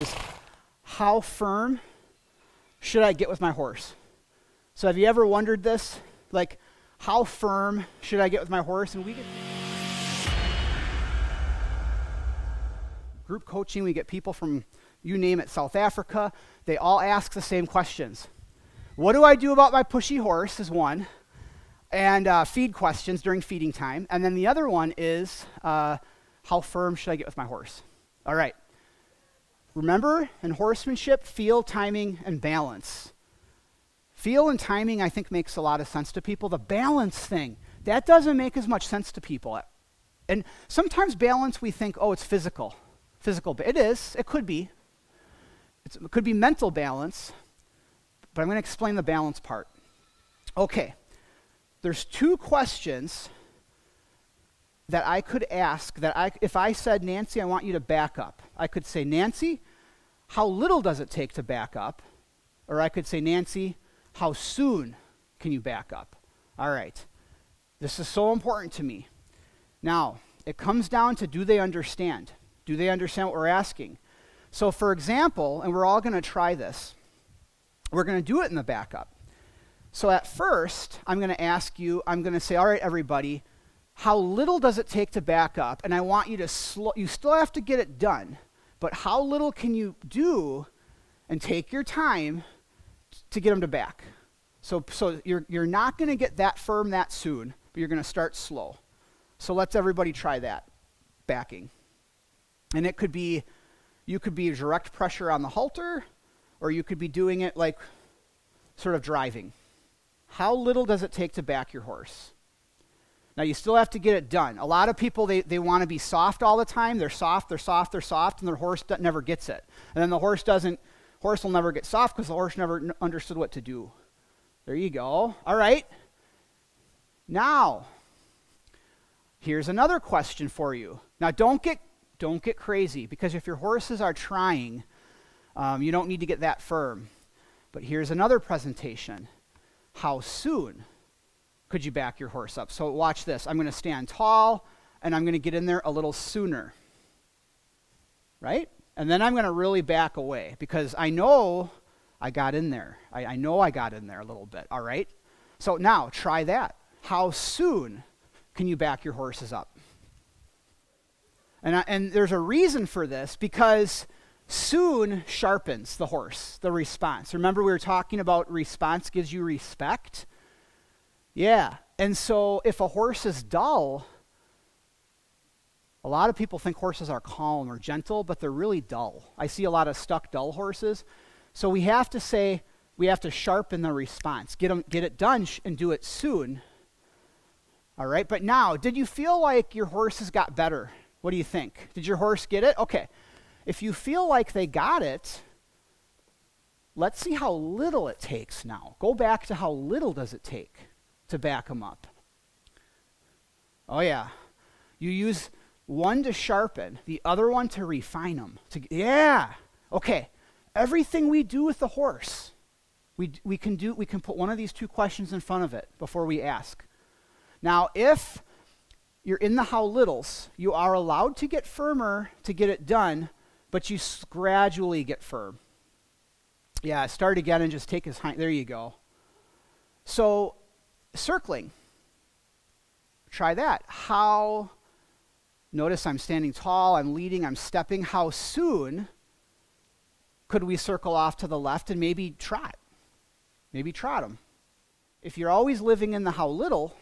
is how firm should I get with my horse? So have you ever wondered this? Like, how firm should I get with my horse? And we get group coaching, we get people from, you name it, South Africa. They all ask the same questions. What do I do about my pushy horse is one, and feed questions during feeding time. And then the other one is, how firm should I get with my horse? All right. Remember, in horsemanship, feel, timing, and balance. Feel and timing, I think, makes a lot of sense to people. The balance thing, that doesn't make as much sense to people. And sometimes balance, we think, oh, it's physical. Physical, it is, it could be. It could be mental balance, but I'm gonna explain the balance part. Okay, there's two questions that I could ask that if I said, Nancy, I want you to back up. I could say, Nancy, how little does it take to back up? Or I could say, Nancy, how soon can you back up? All right, this is so important to me. Now, it comes down to, do they understand? Do they understand what we're asking? So for example, and we're all gonna try this, we're gonna do it in the backup. So at first, I'm gonna ask you, I'm gonna say, all right, everybody, how little does it take to back up? And I want you to you still have to get it done, but how little can you do and take your time to get them to back? So you're not gonna get that firm that soon, but you're gonna start slow. So let's everybody try that, backing. And it could be, you could be direct pressure on the halter, or you could be doing it like sort of driving. How little does it take to back your horse? Now you still have to get it done. A lot of people, they wanna be soft all the time. They're soft, they're soft, they're soft, and their horse never gets it. And then the horse will never get soft because the horse never understood what to do. There you go. All right. Now, here's another question for you. Now don't get crazy, because if your horses are trying, you don't need to get that firm. But here's another presentation. How soon could you back your horse up? So watch this. I'm gonna stand tall and I'm gonna get in there a little sooner, right? And then I'm gonna really back away because I know I got in there. I know I got in there a little bit, all right? So now try that. How soon can you back your horses up? And there's a reason for this, because soon sharpens the horse, the response. Remember we were talking about response gives you respect? Yeah, and so if a horse is dull, a lot of people think horses are calm or gentle, but they're really dull. I see a lot of stuck, dull horses. So we have to say, we have to sharpen the response. Get it done and do it soon. All right, but now, did you feel like your horses got better? What do you think? Did your horse get it? Okay. If you feel like they got it, let's see how little it takes now. Go back to how little does it take to back them up. Oh yeah. You use one to sharpen, the other one to refine them. Yeah. Okay. Everything we do with the horse, we can put one of these two questions in front of it before we ask. Now, if you're in the how littles, you are allowed to get firmer to get it done, but you gradually get firm. Yeah, start again and just take his hind, there you go. So, circling, try that. How, notice I'm standing tall, I'm leading, I'm stepping. How soon could we circle off to the left and maybe trot? Maybe trot him. If you're always living in the how little,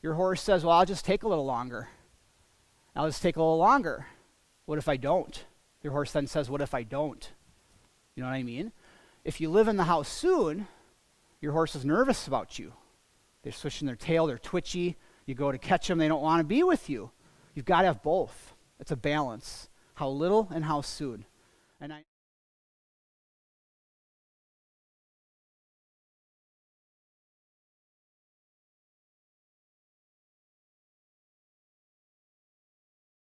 your horse says, well, I'll just take a little longer. I'll just take a little longer. What if I don't? Your horse then says, what if I don't? You know what I mean? If you live in the house soon, your horse is nervous about you. They're swishing their tail, they're twitchy. You go to catch them, they don't want to be with you. You've got to have both. It's a balance. How little and how soon. And I